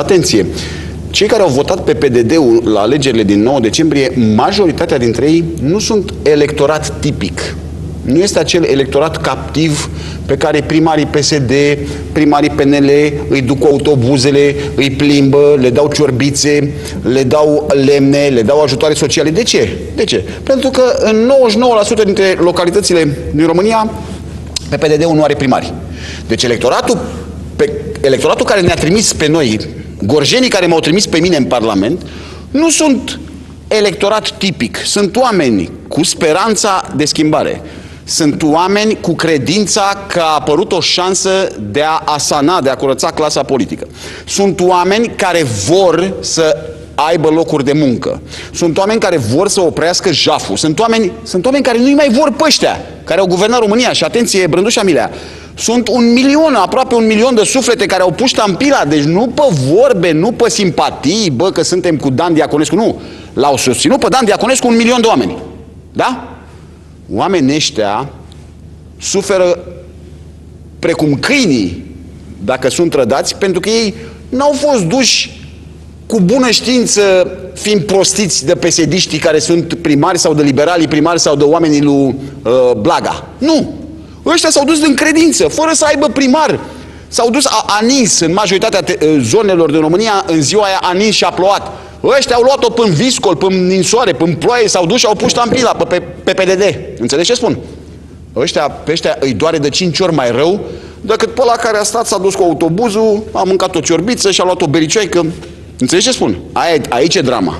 Atenție! Cei care au votat pe PDD-ul la alegerile din 9 decembrie, majoritatea dintre ei nu sunt electorat tipic. Nu este acel electorat captiv pe care primarii PSD, primarii PNL îi duc cu autobuzele, îi plimbă, le dau ciorbițe, le dau lemne, le dau ajutoare sociale. De ce? De ce? Pentru că în 99% dintre localitățile din România, pe PDD-ul nu are primari. Deci electoratul care ne-a trimis pe noi, gorjenii care m-au trimis pe mine în Parlament, nu sunt electorat tipic. Sunt oameni cu speranța de schimbare. Sunt oameni cu credința că a apărut o șansă de a asana, de a curăța clasa politică. Sunt oameni care vor să aibă locuri de muncă. Sunt oameni care vor să oprească jaful. Sunt oameni care nu-i mai vor pe ăștia, care au guvernat România. Și atenție, Brândușa Milea, sunt aproape un milion de suflete care au pus tampila. Deci nu pe vorbe, nu pe simpatii, bă, că suntem cu Dan Diaconescu. Nu, l-au susținut pe Dan Diaconescu 1 milion de oameni. Da? Oamenii ăștia suferă precum câinii dacă sunt trădați, pentru că ei n-au fost duși cu bună știință, fiind prostiți de PSD-știi care sunt primari sau de liberalii primari sau de oamenii lui Blaga. Nu! Ăștia s-au dus din credință, fără să aibă primar. S-au dus, a anins în majoritatea zonelor din România, în ziua aia a anins și a plouat. Ăștia au luat-o până viscol, până ninsoare, până ploaie, s-au dus și au pus tampila pe PDD. Înțelegi ce spun? Pe ăștia îi doare de 5 ori mai rău decât pe ăla care a stat, s-a dus cu autobuzul, a mâncat o ciorbiță și a luat o bericioaică. Înțelegi ce spun? Aici e drama.